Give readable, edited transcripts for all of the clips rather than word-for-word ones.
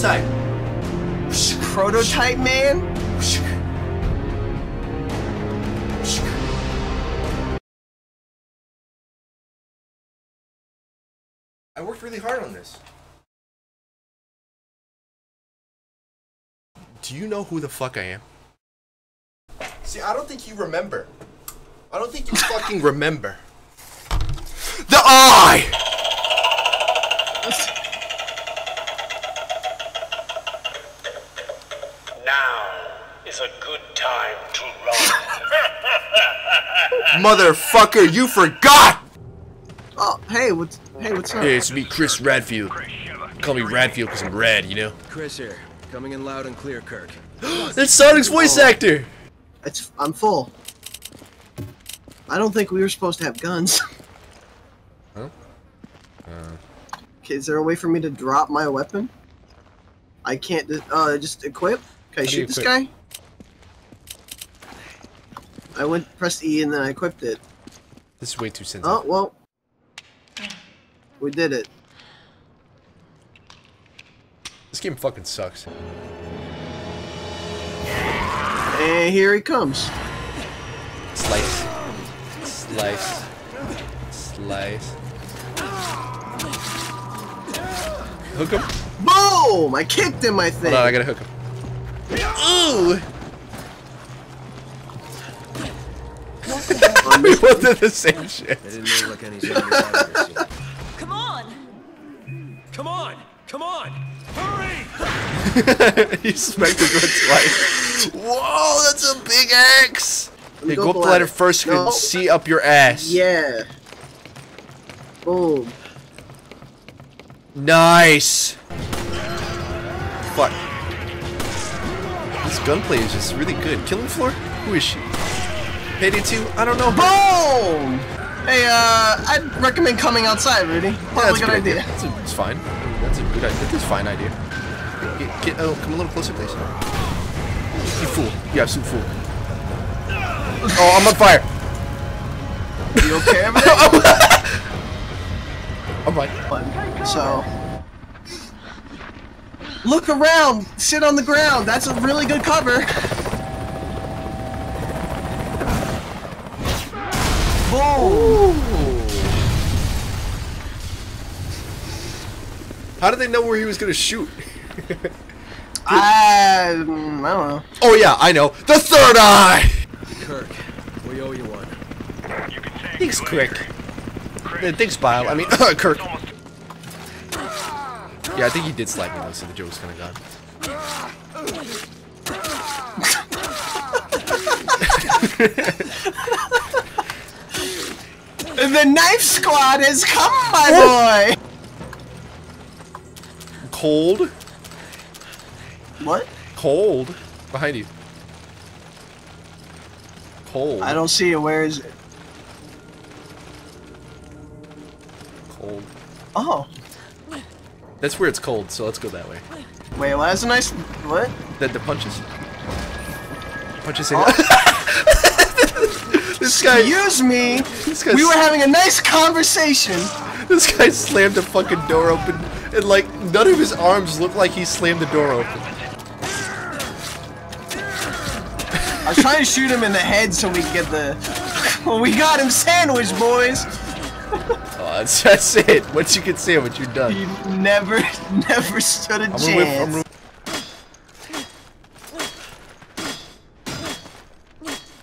prototype. Prototype man? I worked really hard on this. Do you know who the fuck I am? See, I don't think you remember. I don't think you fucking remember. The eye! Now is a good time to run. Motherfucker, you forgot! Oh, hey, what's up? Hey, it's me, Chris Redfield. Call me Redfield because I'm rad, you know? Chris here, coming in loud and clear, Kirk. That's Sonic's voice actor! I'm full. I don't think we were supposed to have guns. Huh? Okay, is there a way for me to drop my weapon? I can't. Just equip. Can I shoot this guy? I pressed E and then I equipped it. This is way too sensitive. Oh well, we did it. This game fucking sucks. And here he comes. Slice. Slice. Slice. Hook him. Boom! I kicked him, I think. Hold on, I gotta hook him. Ooh! We both did the same shit. It didn't look like any zombie accuracy. Come on! Come on! Come on! Hurry! He smacked the good twice. Whoa, that's a big axe! Hey, go up the ladder first so you can see up your ass. Yeah. Boom. Nice! Fuck. This gunplay is just really good. Killing floor? Who is she? Payday 2? I don't know. Boom! Hey, I'd recommend coming outside, Rudy. Probably a good idea. It's fine. That's a good idea. That's a fine idea. Oh, come a little closer, please. You fool. You absolute fool. Oh, I'm on fire. You okay over there? I'm right. So, look around. Sit on the ground. That's a really good cover. Boom. How did they know where he was gonna shoot? I don't know. Oh yeah, I know. The third eye. Kirk, we owe you one. Thanks, Kirk. Thanks, Bile. I mean, Kirk. Yeah, I think he did slap me though, so the joke's kind of gone. The knife squad has come, my boy. Cold. What? Cold. Behind you. Cold. I don't see it. Where is it? Cold. Oh. That's where it's cold, so let's go that way. Wait, well, that's a nice... What? The punches. Punches in... Oh. This guy... Excuse me! This guy... We were having a nice conversation! This guy slammed the fucking door open, and like, none of his arms looked like he slammed the door open. I was trying to shoot him in the head so we could get the... Well, we got him sandwiched, boys! Oh, that's it. Once you get sandwiched, you're done. You never stood a chance.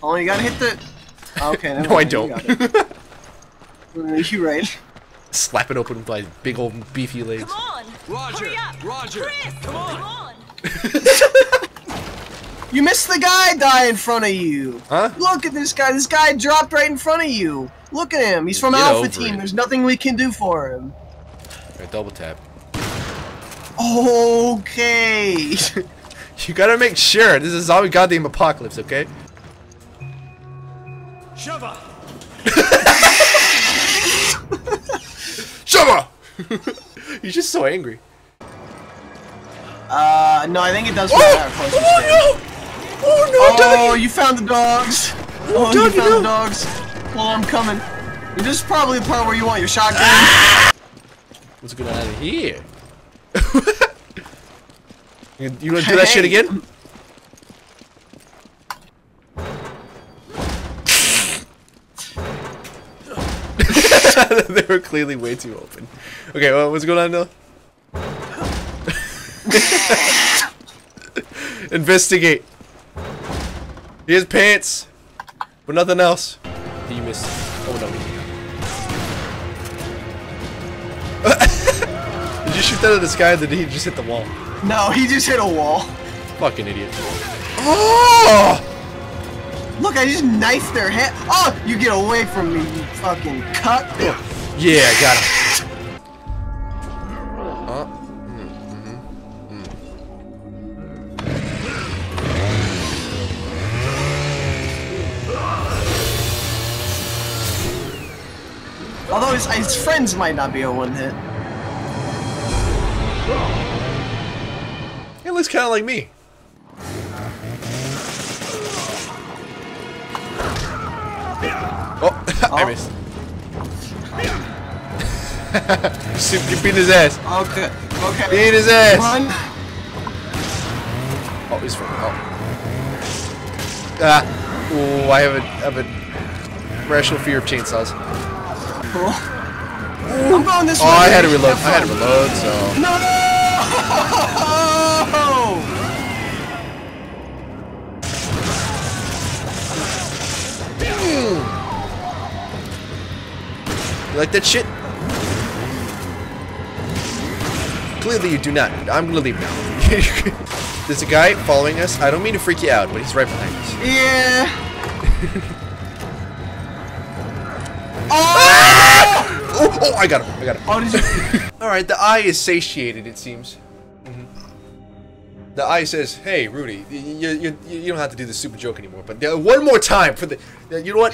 Oh, you gotta hit the... Oh, okay, no, I don't. You're right. Slap it open with my big old beefy legs. Come on! Roger! Hurry up. Roger! Chris, come on! Come on. You missed the guy die in front of you! Huh? Look at this guy! This guy dropped right in front of you! Look at him! He's from Alpha Team! There's nothing we can do for him! Alright, double tap. Okay! You gotta make sure! This is zombie goddamn apocalypse, okay? Shava! Shava! He's just so angry. No, I think it does matter. Oh, no! Oh no! Oh, Dougie. You found the dogs. Oh, Dougie, you found the dogs. Well, I'm coming. This is probably the part where you want your shotgun. Let's get out of here. You wanna do that shit again? They were clearly way too open. Okay, well, what's going on now? Investigate. He has pants, but nothing else. You missed. Oh no. Did you shoot that at the sky or did he just hit the wall? No, he just hit a wall. Fucking idiot. Oh! Look, I just knifed their head. Oh, you get away from me, you fucking cuck. Yeah, I got him. Although his friends might not be a one hit. He looks kind of like me. Oh, oh. I missed. You beat his ass. Okay. Okay. Beat his ass. Run. Oh, he's from. Oh. Ah. Oh, I have a rational fear of chainsaws. Cool. I'm going this way. Oh, I had to reload. I had to reload. So. No. You like that shit? Clearly you do not. I'm gonna leave now. There's a guy following us. I don't mean to freak you out, but he's right behind us. Yeah. Oh! Oh, I got him. I got him. Oh, did you... Alright, the eye is satiated, it seems. The eye says, "Hey, Rudy, you don't have to do the stupid joke anymore, but one more time for the, you know what?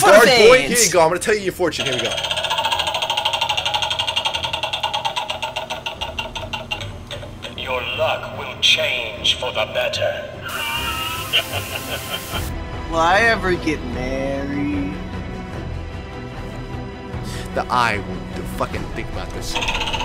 Guard boy, here you go. I'm gonna tell you your fortune. Here we go." Your luck will change for the better. Will I ever get married? The eye will fucking think about this.